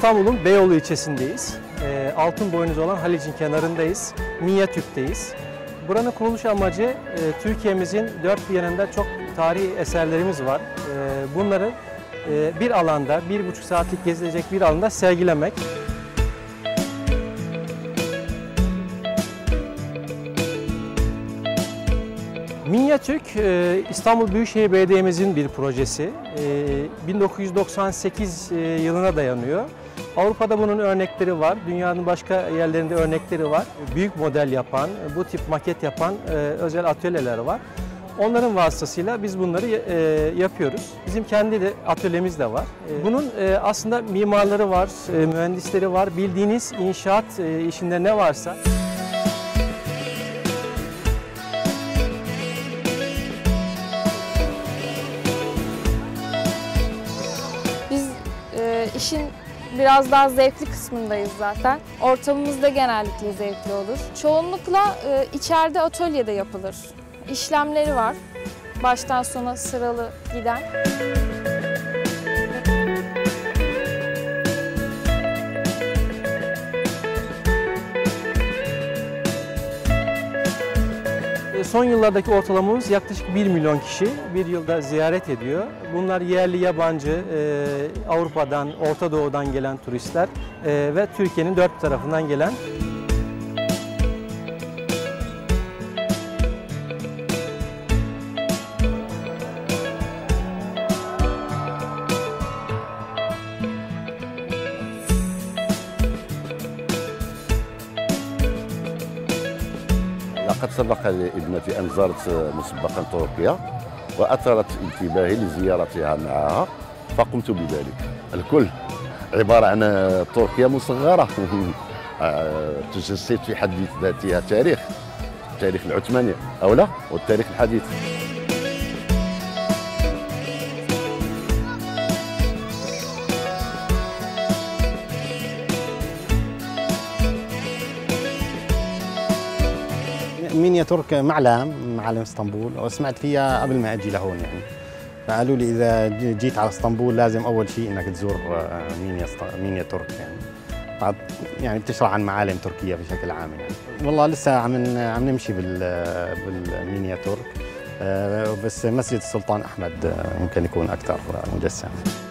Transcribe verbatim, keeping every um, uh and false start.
İstanbul'un Beyoğlu ilçesindeyiz. E, Altın Boynuz olan Halic'in kenarındayız. Minyatürk'teyiz. Buranın kuruluş amacı e, Türkiye'mizin dört bir yanında çok tarihi eserlerimiz var. E, bunları e, bir alanda, bir buçuk saatlik gezilecek bir alanda sergilemek. Minyatürk, İstanbul Büyükşehir Belediye'mizin bir projesi. bin dokuz yüz doksan sekiz yılına dayanıyor. Avrupa'da bunun örnekleri var, dünyanın başka yerlerinde örnekleri var. Büyük model yapan, bu tip maket yapan özel atölyeler var. Onların vasıtasıyla biz bunları yapıyoruz. Bizim kendi de atölyemiz de var. Bunun aslında mimarları var, mühendisleri var. Bildiğiniz inşaat işinde ne varsa... İşin biraz daha zevkli kısmındayız zaten. Ortamımız da genellikle zevkli olur. Çoğunlukla e, içeride atölyede yapılır. İşlemleri var. Baştan sona sıralı giden. Son yıllardaki ortalamamız yaklaşık bir milyon kişi bir yılda ziyaret ediyor. Bunlar yerli, yabancı, Avrupa'dan, Orta Doğu'dan gelen turistler ve Türkiye'nin dört tarafından gelen. لقد سبق لابنتي أن زارت مسبقا تركيا وأثرت انتباهي لزيارتها معها فقمت بذلك. الكل عبارة عن تركيا مصغرة تجسد في حد ذاتها تاريخ التاريخ العثماني أو لا والتاريخ الحديث. مينياتورك معلم معلم اسطنبول وسمعت فيها قبل ما اجي لهون يعني فقالوا لي اذا جيت على اسطنبول لازم اول شيء انك تزور مينياتورك يعني يعني بتشرح عن معالم تركيا بشكل عام يعني والله لسه عم عم نمشي بالمينياتورك بس مسجد السلطان احمد ممكن يكون اكثر مجسم